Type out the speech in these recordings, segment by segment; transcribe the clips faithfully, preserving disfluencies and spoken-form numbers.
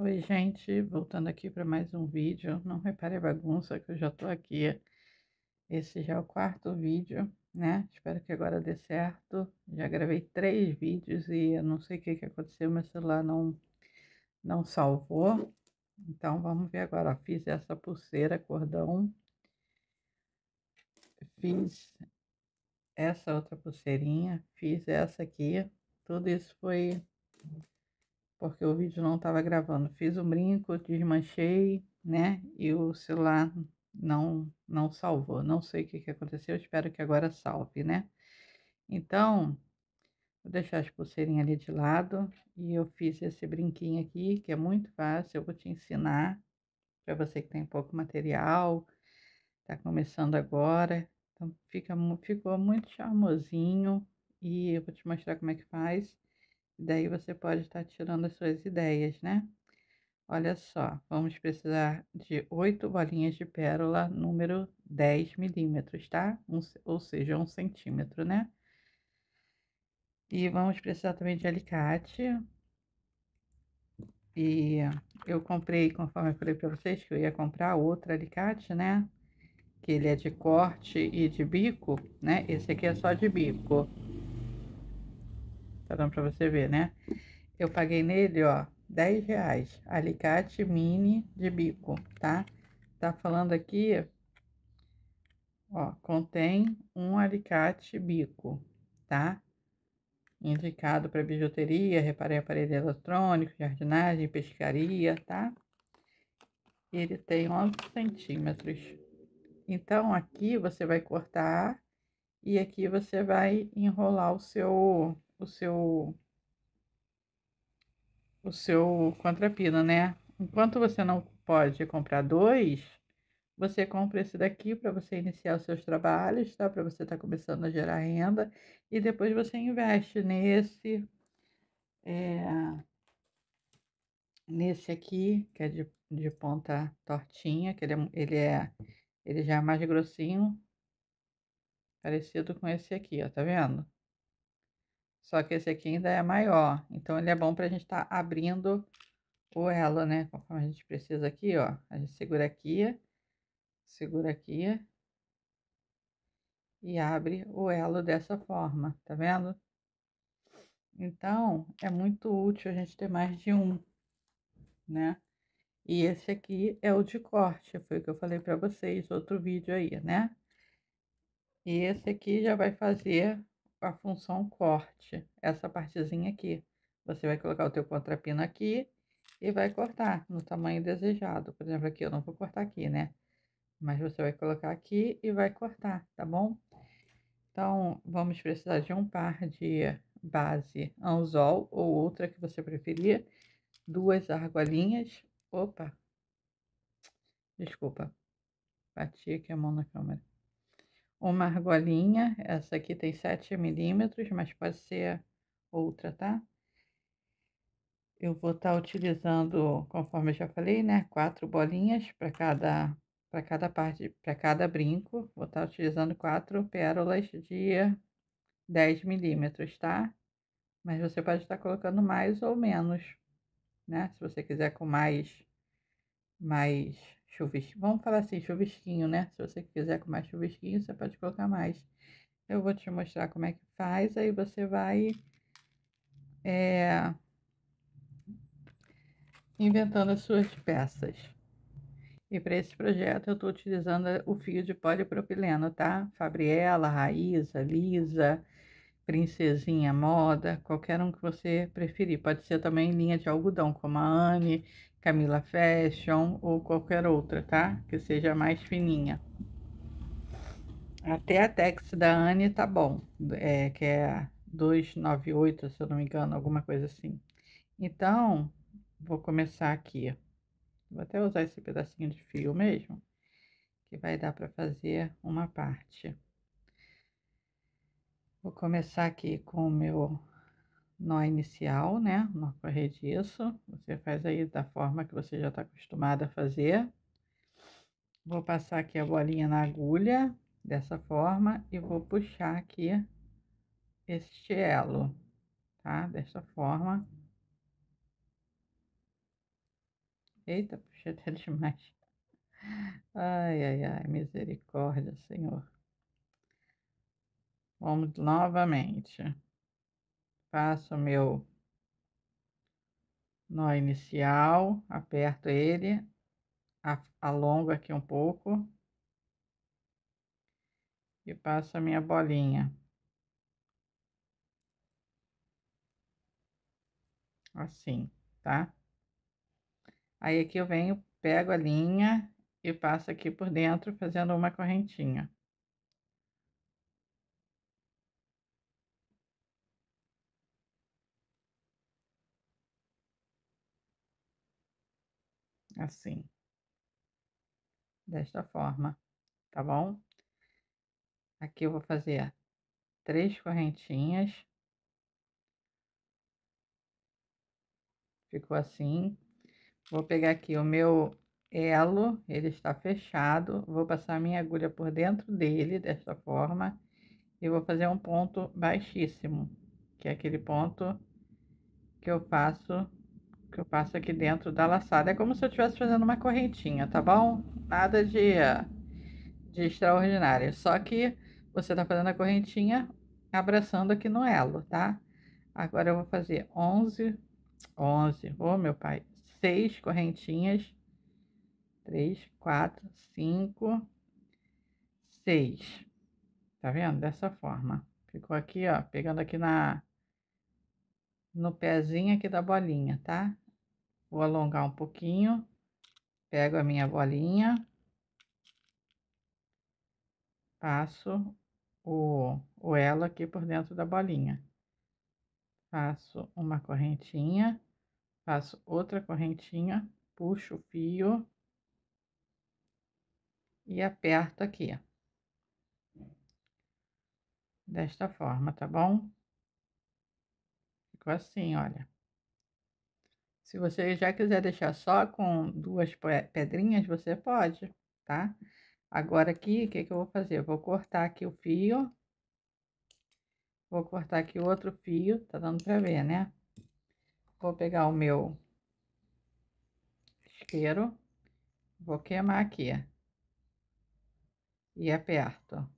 Oi, gente, voltando aqui para mais um vídeo. Não repare a bagunça que eu já tô aqui. Esse já é o quarto vídeo, né? Espero que agora dê certo. Já gravei três vídeos e eu não sei o que que aconteceu, meu celular não, não salvou. Então, vamos ver agora. Fiz essa pulseira, cordão. Fiz essa outra pulseirinha. Fiz essa aqui. Tudo isso foi... porque o vídeo não estava gravando. Fiz um brinco, desmanchei, né? E o celular não, não salvou. Não sei o que que aconteceu, espero que agora salve, né? Então, vou deixar as pulseirinhas ali de lado. E eu fiz esse brinquinho aqui, que é muito fácil. Eu vou te ensinar, para você que tem pouco material, tá começando agora. Então, fica, ficou muito charmosinho. E eu vou te mostrar como é que faz. Daí você pode estar tirando as suas ideias, né? Olha só, vamos precisar de oito bolinhas de pérola número dez milímetros, tá? Um, ou seja, um centímetro, né? E vamos precisar também de alicate. E eu comprei, conforme eu falei para vocês, que eu ia comprar outro alicate, né? Que ele é de corte e de bico, né? Esse aqui é só de bico. Tá dando pra você ver, né? Eu paguei nele, ó, dez reais. Alicate mini de bico, tá? Tá falando aqui, ó, contém um alicate bico, tá? Indicado pra bijuteria, reparei aparelho eletrônico, jardinagem, pescaria, tá? Ele tem onze centímetros. Então, aqui você vai cortar e aqui você vai enrolar o seu... o seu o seu contrapino, né? Enquanto você não pode comprar dois, você compra esse daqui para você iniciar os seus trabalhos, tá? Para você estar tá começando a gerar renda e depois você investe nesse é, nesse aqui, que é de, de ponta tortinha, que ele é, ele é ele já é mais grossinho, parecido com esse aqui, ó, tá vendo? Só que esse aqui ainda é maior, então ele é bom pra gente estar tá abrindo o elo, né? Conforme a gente precisa aqui, ó. A gente segura aqui, segura aqui e abre o elo dessa forma, tá vendo? Então, é muito útil a gente ter mais de um, né? E esse aqui é o de corte, foi o que eu falei pra vocês, outro vídeo aí, né? E esse aqui já vai fazer... a função corte, essa partezinha aqui. Você vai colocar o teu contrapino aqui e vai cortar no tamanho desejado. Por exemplo, aqui eu não vou cortar aqui, né? Mas você vai colocar aqui e vai cortar, tá bom? Então, vamos precisar de um par de base anzol ou outra que você preferir. Duas argolinhas. Opa! Desculpa. Bati aqui a mão na câmera. Uma argolinha, essa aqui tem sete milímetros, mas pode ser outra, tá? Eu vou estar utilizando, conforme eu já falei, né? Quatro bolinhas para cada, para cada parte, para cada brinco. Vou estar utilizando quatro pérolas de dez milímetros, tá? Mas você pode estar colocando mais ou menos, né? Se você quiser com mais, mais... chuvisquinho, vamos falar assim, chuvisquinho, né? Se você quiser com mais chuvisquinho, você pode colocar mais. Eu vou te mostrar como é que faz, aí você vai é, inventando as suas peças. E para esse projeto, eu tô utilizando o fio de polipropileno, tá? Fabriela, Raiza, Lisa, Princesinha Moda, qualquer um que você preferir. Pode ser também linha de algodão, como a Anne Camila Fashion ou qualquer outra, tá? Que seja mais fininha. Até a tex da Anne tá bom, é, que é dois nove oito, se eu não me engano, alguma coisa assim. Então, vou começar aqui. Vou até usar esse pedacinho de fio mesmo, que vai dar para fazer uma parte. Vou começar aqui com o meu... nó inicial, né? Nó corrediço. Você faz aí da forma que você já tá acostumada a fazer. Vou passar aqui a bolinha na agulha, dessa forma, e vou puxar aqui este elo, tá? Dessa forma. Eita, puxa, até demais. Ai, ai, ai, misericórdia, Senhor. Vamos novamente. Faço o meu nó inicial, aperto ele, alongo aqui um pouco. E passo a minha bolinha. Assim, tá? Aí aqui eu venho, pego a linha e passo aqui por dentro fazendo uma correntinha. Assim. Desta forma, tá bom? Aqui eu vou fazer três correntinhas. Ficou assim. Vou pegar aqui o meu elo, ele está fechado, vou passar a minha agulha por dentro dele, desta forma, e vou fazer um ponto baixíssimo, que é aquele ponto que eu faço, que eu passo aqui dentro da laçada. É como se eu estivesse fazendo uma correntinha, tá bom? Nada de, de extraordinário, só que você tá fazendo a correntinha abraçando aqui no elo, tá? Agora eu vou fazer onze, onze, oh meu pai, seis correntinhas, três, quatro, cinco, seis, tá vendo? Dessa forma, ficou aqui, ó, pegando aqui na, no pezinho aqui da bolinha, tá? Vou alongar um pouquinho, pego a minha bolinha, passo o, o elo aqui por dentro da bolinha, faço uma correntinha, faço outra correntinha, puxo o fio e aperto aqui, desta forma, tá bom? Ficou assim, olha. Se você já quiser deixar só com duas pedrinhas, você pode, tá? Agora aqui, o que que eu vou fazer? Eu vou cortar aqui o fio, vou cortar aqui outro fio, tá dando pra ver, né? Vou pegar o meu isqueiro, vou queimar aqui e aperto.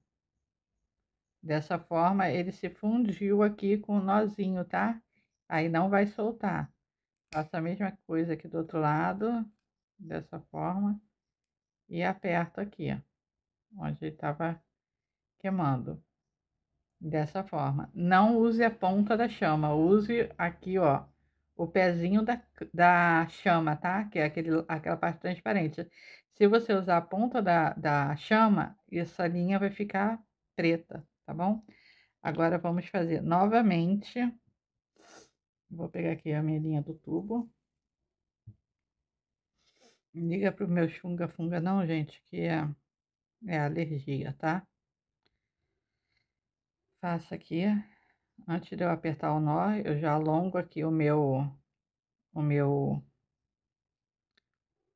Dessa forma, ele se fundiu aqui com o nozinho, tá? Aí não vai soltar. Faço a mesma coisa aqui do outro lado, dessa forma, e aperto aqui, onde ele tava queimando. Dessa forma. Não use a ponta da chama, use aqui, ó, o pezinho da, da chama, tá? Que é aquele, aquela parte transparente. Se você usar a ponta da, da chama, essa linha vai ficar preta, tá bom? Agora, vamos fazer novamente. Vou pegar aqui a minha linha do tubo. Liga pro meu funga-funga não, gente, que é, é alergia, tá? Faço aqui... Antes de eu apertar o nó, eu já alongo aqui o meu, o meu,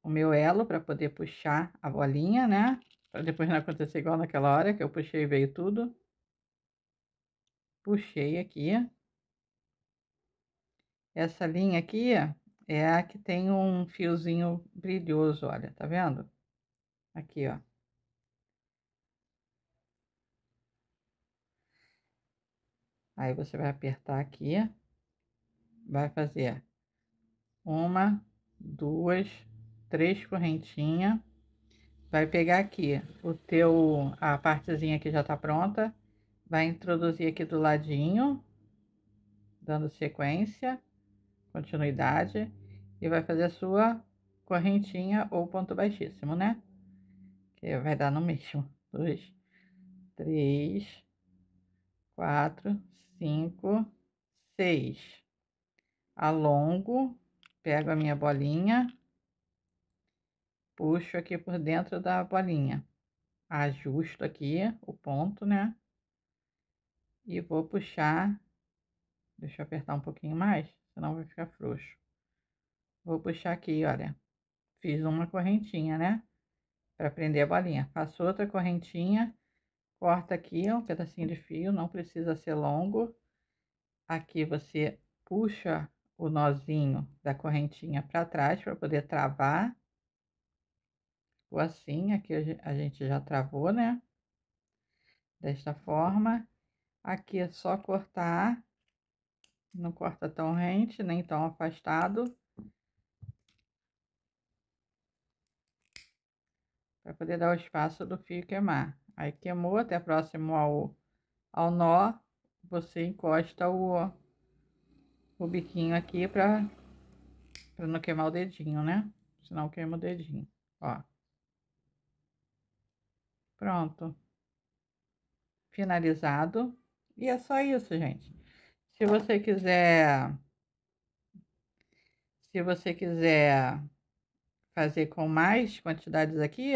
o meu elo para poder puxar a bolinha, né? Para depois não acontecer igual naquela hora que eu puxei e veio tudo. Puxei aqui. Essa linha aqui é a que tem um fiozinho brilhoso, olha, tá vendo? Aqui, ó. Aí, você vai apertar aqui, vai fazer uma, duas, três correntinhas, vai pegar aqui o teu, a partezinha que já tá pronta, vai introduzir aqui do ladinho, dando sequência, continuidade, e vai fazer a sua correntinha ou ponto baixíssimo, né? Que vai dar no mesmo, dois, três, quatro, cinco, seis, alongo, pego a minha bolinha, puxo aqui por dentro da bolinha, ajusto aqui o ponto, né? E vou puxar, deixa eu apertar um pouquinho mais, senão vai ficar frouxo. Vou puxar aqui, olha, fiz uma correntinha, né? Para prender a bolinha, faço outra correntinha. Corta aqui um pedacinho de fio, não precisa ser longo. Aqui você puxa o nozinho da correntinha para trás para poder travar. Ficou assim, aqui a gente já travou, né? Desta forma. Aqui é só cortar, não corta tão rente, nem tão afastado, para poder dar o espaço do fio queimar. Aí queimou até próximo ao, ao nó, você encosta o, o biquinho aqui para para não queimar o dedinho, né? Senão queima o dedinho, ó. Pronto. Finalizado. E é só isso, gente. Se você quiser, se você quiser fazer com mais quantidades aqui,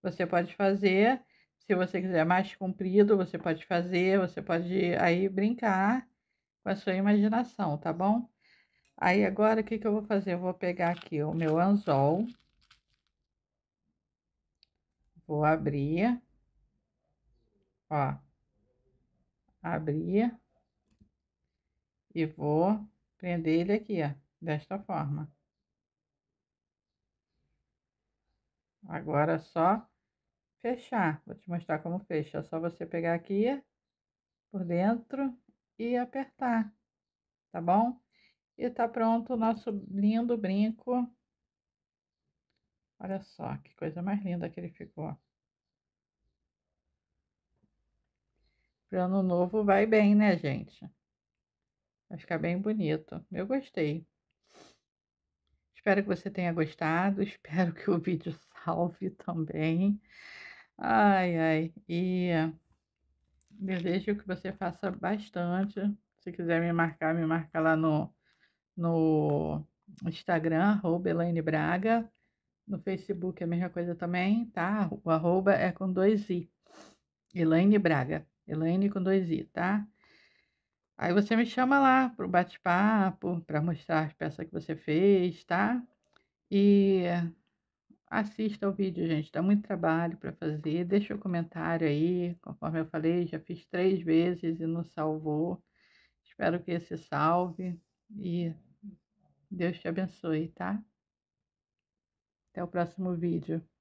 você pode fazer. Se você quiser mais comprido, você pode fazer, você pode aí brincar com a sua imaginação, tá bom? Aí agora o que que eu vou fazer? Eu vou pegar aqui o meu anzol, vou abrir, ó, abrir e vou prender ele aqui, ó, desta forma. Agora é só fechar, vou te mostrar como fecha, é só você pegar aqui por dentro e apertar, tá bom? E tá pronto o nosso lindo brinco. Olha só, que coisa mais linda que ele ficou. Para ano novo vai bem, né, gente? Vai ficar bem bonito, eu gostei. Espero que você tenha gostado, espero que o vídeo salve também. Ai, ai, e desejo que você faça bastante. Se quiser me marcar, me marca lá no, no Instagram, arroba Elaine Braga. No Facebook é a mesma coisa também, tá? O arroba é com dois i. Elaine Braga, Elaine com dois i, tá? Aí você me chama lá para o bate-papo, para mostrar as peças que você fez, tá? E assista ao vídeo, gente. Dá muito trabalho para fazer. Deixa o comentário aí. Conforme eu falei, já fiz três vezes e não salvou. Espero que esse salve. E Deus te abençoe, tá? Até o próximo vídeo.